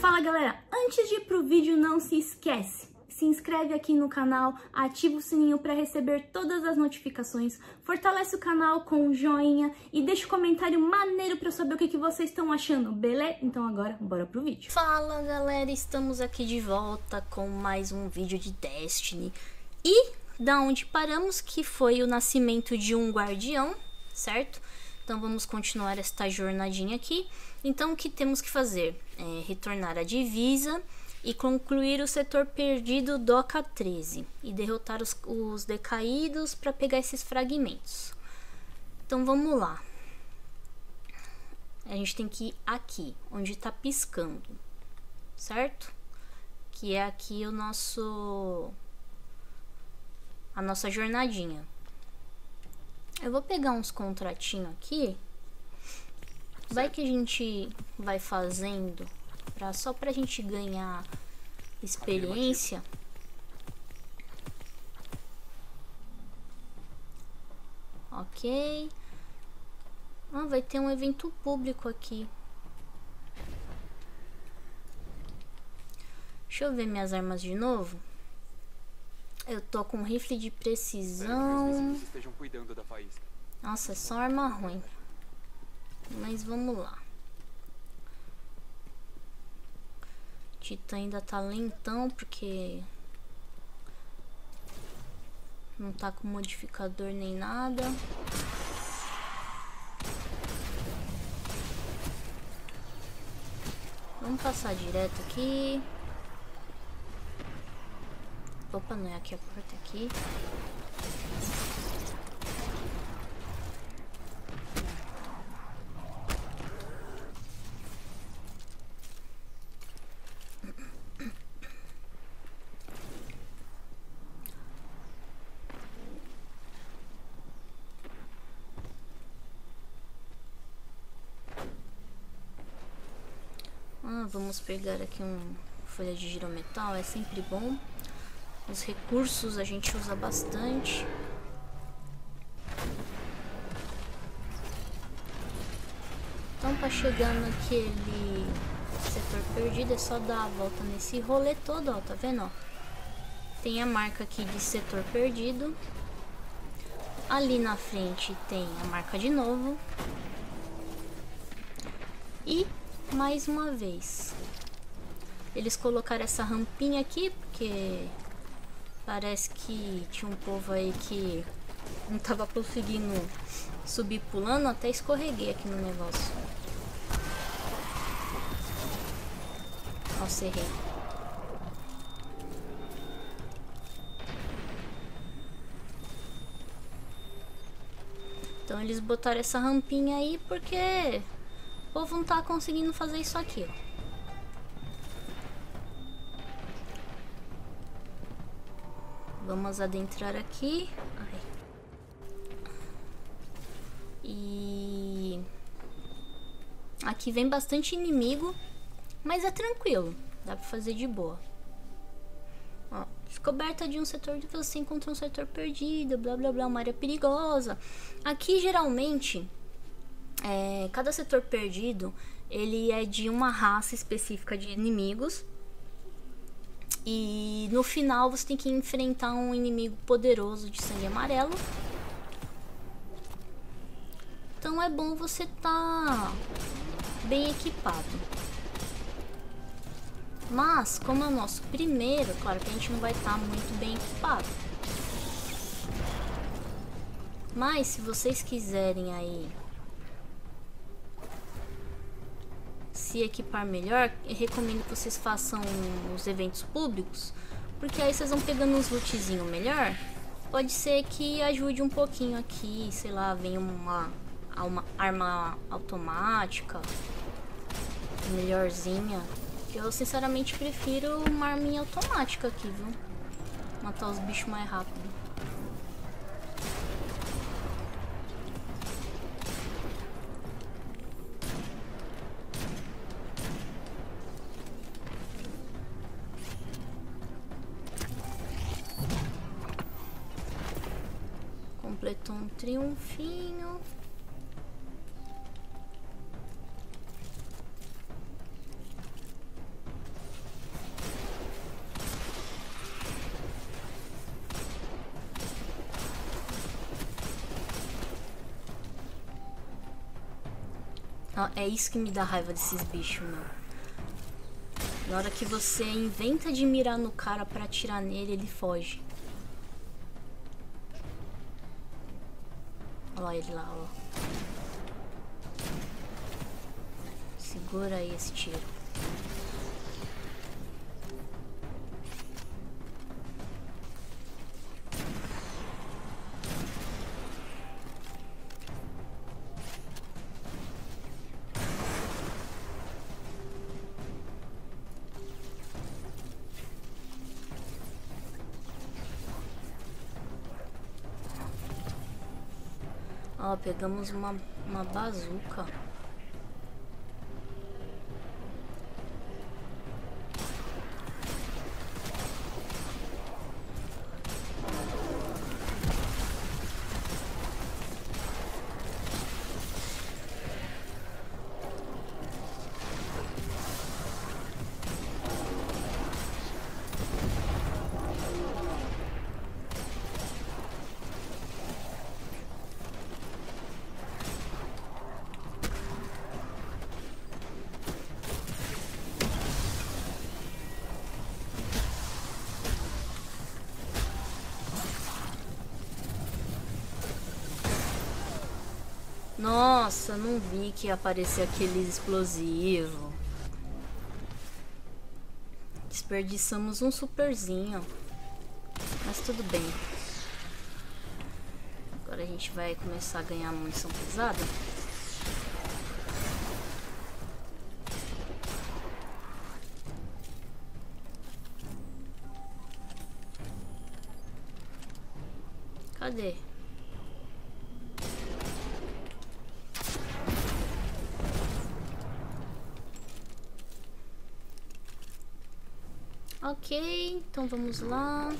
Fala galera, antes de ir pro vídeo não se esquece, se inscreve aqui no canal, ativa o sininho para receber todas as notificações, fortalece o canal com um joinha e deixa um comentário maneiro para eu saber o que vocês estão achando, beleza? Então agora, bora pro vídeo. Fala galera, estamos aqui de volta com mais um vídeo de Destiny. E da onde paramos, que foi o nascimento de um guardião, certo? Então vamos continuar esta jornadinha aqui. Então o que temos que fazer? É retornar à divisa e concluir o setor perdido Doca 13 e derrotar os decaídos para pegar esses fragmentos. Então vamos lá. A gente tem que ir aqui, onde tá piscando, certo? Que é aqui o nosso... a nossa jornadinha. Eu vou pegar uns contratinhos aqui. Vai que a gente vai fazendo... só pra gente ganhar experiência. Ok. Ah, vai ter um evento público aqui. Deixa eu ver minhas armas de novo. Eu tô com um rifle de precisão. Nossa, é só arma ruim. Mas vamos lá. Titã ainda tá lentão porque não tá com modificador nem nada. Vamos passar direto aqui. Opa, não é aqui a porta, é aqui. Vamos pegar aqui um folha de girometal, é sempre bom. Os recursos a gente usa bastante. Então para chegar naquele setor perdido é só dar a volta nesse rolê todo, ó, tá vendo? Ó? Tem a marca aqui de setor perdido. Ali na frente tem a marca de novo. E... mais uma vez eles colocaram essa rampinha aqui porque parece que tinha um povo aí que não tava conseguindo subir pulando, até escorreguei aqui no negócio. Nossa, errei. Então eles botaram essa rampinha aí porque o povo não tá conseguindo fazer isso aqui, ó. Vamos adentrar aqui. Ai. E... aqui vem bastante inimigo, mas é tranquilo. Dá pra fazer de boa. Ó, descoberta de um setor de você encontra um setor perdido, blá blá blá, uma área perigosa. Aqui geralmente... é, cada setor perdido ele é de uma raça específica de inimigos e no final você tem que enfrentar um inimigo poderoso de sangue amarelo. Então é bom você tá bem equipado, mas como é o nosso primeiro, claro que a gente não vai estar muito bem equipado, mas se vocês quiserem aí se equipar melhor, eu recomendo que vocês façam os eventos públicos, porque aí vocês vão pegando uns lootzinhos melhor. Pode ser que ajude um pouquinho aqui, sei lá, vem uma arma automática melhorzinha. Eu sinceramente prefiro uma arminha automática aqui, viu? Matar os bichos mais rápido. completou um triunfinho. É isso que me dá raiva desses bichos, meu. Na hora que você inventa de mirar no cara pra atirar nele, ele foge. Olha lá, ele lá, ó. Segura aí esse tiro. Ó, pegamos uma bazuca. Nossa, não vi que ia aparecer aquele explosivo. Desperdiçamos um superzinho. Mas tudo bem. Agora a gente vai começar a ganhar munição pesada. Cadê? Ok, então vamos lá.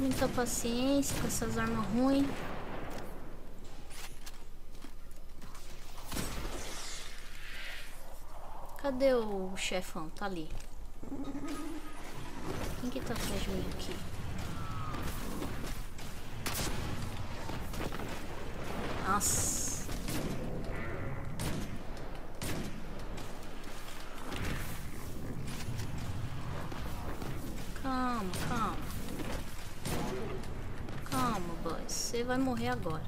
Muita paciência com essas armas ruins. Cadê o chefão? Tá ali. Quem que tá atrás de mim aqui? Nossa. Calma, calma. Calma, boy. Você vai morrer agora.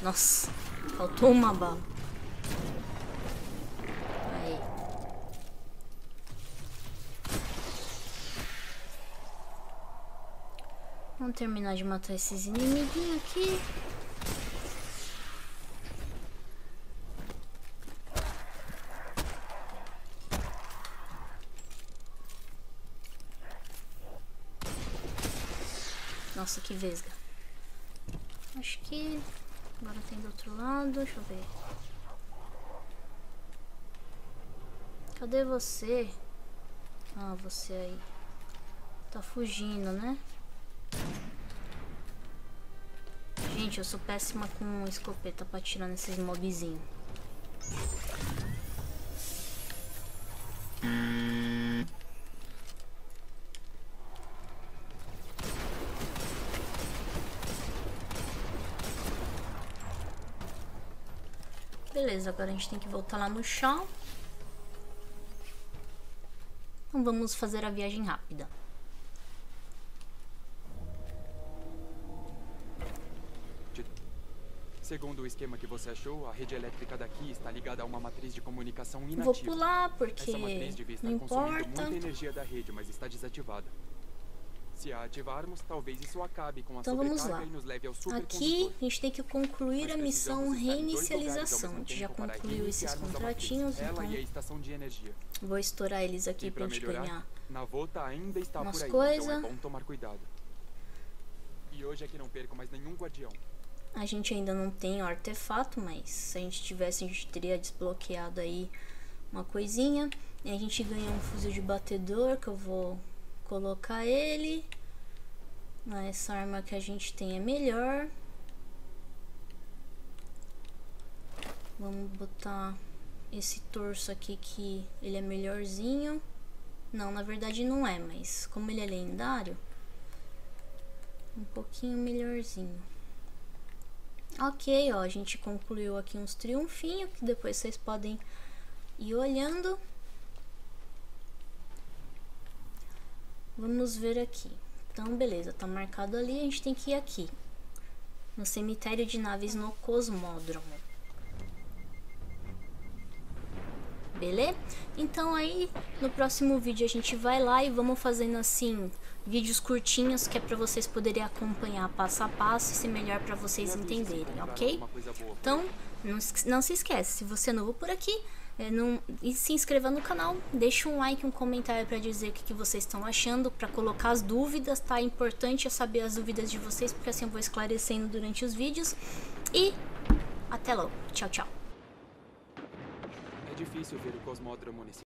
Nossa, faltou uma bala. Vamos terminar de matar esses inimiguinhos aqui. Nossa, que vesga. Acho que agora tem do outro lado. Deixa eu ver. Cadê você? Ah, você aí. Tá fugindo, né? Gente, eu sou péssima com escopeta pra atirar nesses mobzinhos. Beleza, agora a gente tem que voltar lá no chão. Então vamos fazer a viagem rápida. Segundo o esquema que você achou, a rede elétrica daqui está ligada a uma matriz de comunicação inativa. Vou pular porque essa matriz devia estar consumindo muita energia da rede, mas está desativada. Se a ativarmos, talvez isso acabe com a sobrecarga e nos leve ao supercondutor. Aqui a gente tem que concluir a missão reinicialização. A gente já concluiu esses contratinhos, então vou estourar eles aqui pra gente ganhar umas coisas. E hoje é que não perco mais nenhum guardião. A gente ainda não tem o artefato, mas se a gente tivesse, a gente teria desbloqueado aí uma coisinha. E a gente ganhou um fuzil de batedor, que eu vou colocar ele. Essa arma que a gente tem é melhor. Vamos botar esse torso aqui, que ele é melhorzinho. Não, na verdade não é, mas como ele é lendário, um pouquinho melhorzinho. Ok, ó, a gente concluiu aqui uns triunfinhos, que depois vocês podem ir olhando. Vamos ver aqui. Então, beleza, tá marcado ali, a gente tem que ir aqui. No cemitério de naves no Cosmódromo. Beleza? Então aí, no próximo vídeo a gente vai lá e vamos fazendo assim vídeos curtinhos, que é pra vocês poderem acompanhar passo a passo e ser melhor pra vocês entenderem, ok? Então, não se esquece, se você é novo por aqui, e se inscreva no canal, deixa um like, um comentário pra dizer o que vocês estão achando, pra colocar as dúvidas, tá? É importante eu saber as dúvidas de vocês, porque assim eu vou esclarecendo durante os vídeos. E até logo, tchau, tchau. É difícil ver o Cosmódromo nesse